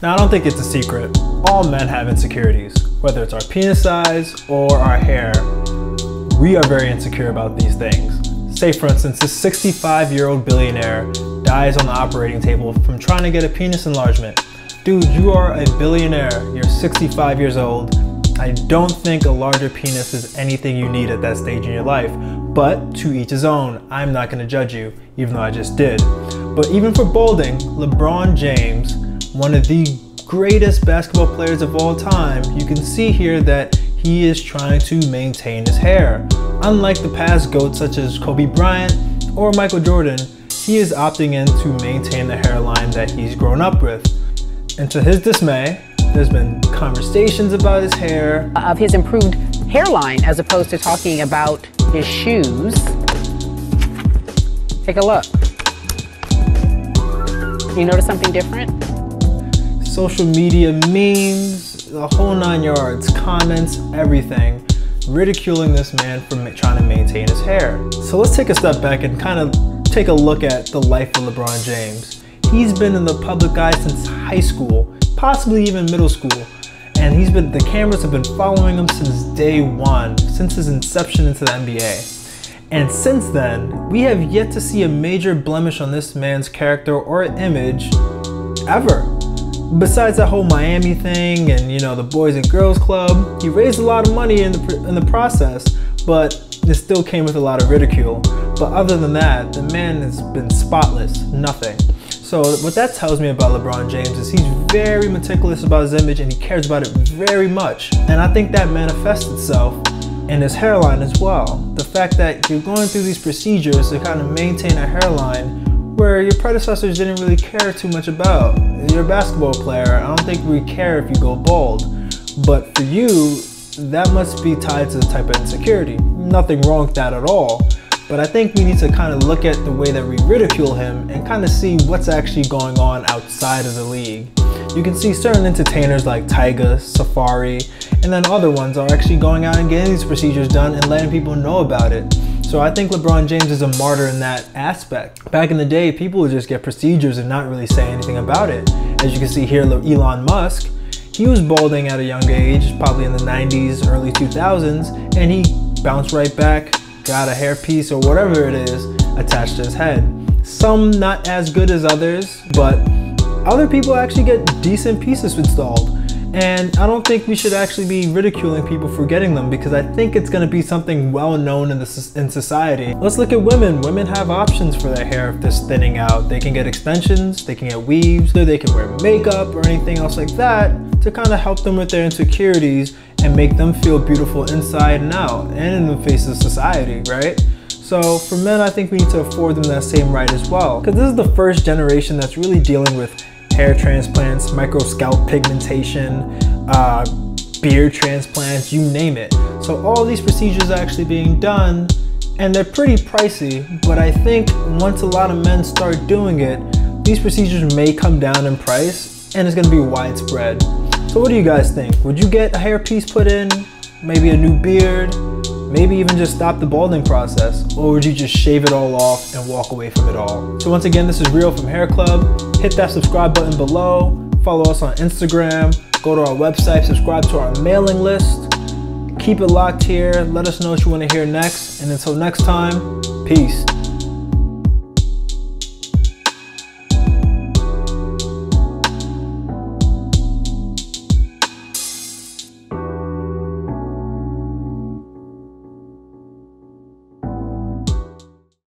Now, I don't think it's a secret. All men have insecurities, whether it's our penis size or our hair. We are very insecure about these things. Say, for instance, this 65-year-old billionaire dies on the operating table from trying to get a penis enlargement. Dude, you are a billionaire. You're 65 years old. I don't think a larger penis is anything you need at that stage in your life, but to each his own. I'm not gonna judge you, even though I just did. But even for balding, LeBron James, one of the greatest basketball players of all time, you can see here that he is trying to maintain his hair. Unlike the past GOATs such as Kobe Bryant or Michael Jordan, he is opting in to maintain the hairline that he's grown up with. And to his dismay, there's been conversations about his hair. Of his improved hairline, as opposed to talking about his shoes. Take a look. You notice something different? Social media memes, the whole 9 yards, comments, everything, ridiculing this man for trying to maintain his hair. So let's take a step back and kind of take a look at the life of LeBron James. He's been in the public eye since high school, possibly even middle school, and the cameras have been following him since day one, since his inception into the NBA. And since then, we have yet to see a major blemish on this man's character or image ever. Besides that whole Miami thing and, you know, the Boys and Girls Club, he raised a lot of money in the process, but it still came with a lot of ridicule. But other than that, the man has been spotless, nothing. So what that tells me about LeBron James is he's very meticulous about his image and he cares about it very much. And I think that manifests itself in his hairline as well. The fact that you're going through these procedures to kind of maintain a hairline where your predecessors didn't really care too much about. You're a basketball player, I don't think we care if you go bald. But for you, that must be tied to the type of insecurity. Nothing wrong with that at all. But I think we need to kind of look at the way that we ridicule him and kind of see what's actually going on outside of the league. You can see certain entertainers like Tyga, Safari, and then other ones are actually going out and getting these procedures done and letting people know about it. So I think LeBron James is a martyr in that aspect. Back in the day, people would just get procedures and not really say anything about it. As you can see here, Elon Musk, he was balding at a young age, probably in the 90s, early 2000s, and he bounced right back, got a hairpiece or whatever it is attached to his head. Some not as good as others, but other people actually get decent pieces installed. And I don't think we should actually be ridiculing people for getting them, because I think it's going to be something well known in society. Let's look at women. Women have options for their hair if it's thinning out. They can get extensions, they can get weaves, or they can wear makeup or anything else like that to kind of help them with their insecurities and make them feel beautiful inside and out and in the face of society, right? So for men, I think we need to afford them that same right as well, because this is the first generation that's really dealing with hair transplants, micro-scalp pigmentation, beard transplants, you name it. So all these procedures are actually being done and they're pretty pricey, but I think once a lot of men start doing it, these procedures may come down in price and it's gonna be widespread. So what do you guys think? Would you get a hairpiece put in, maybe a new beard, maybe even just stop the balding process, or would you just shave it all off and walk away from it all? So once again, this is Rio from Hair Club. Hit that subscribe button below, follow us on Instagram, go to our website, subscribe to our mailing list, keep it locked here, let us know what you want to hear next, and until next time, peace.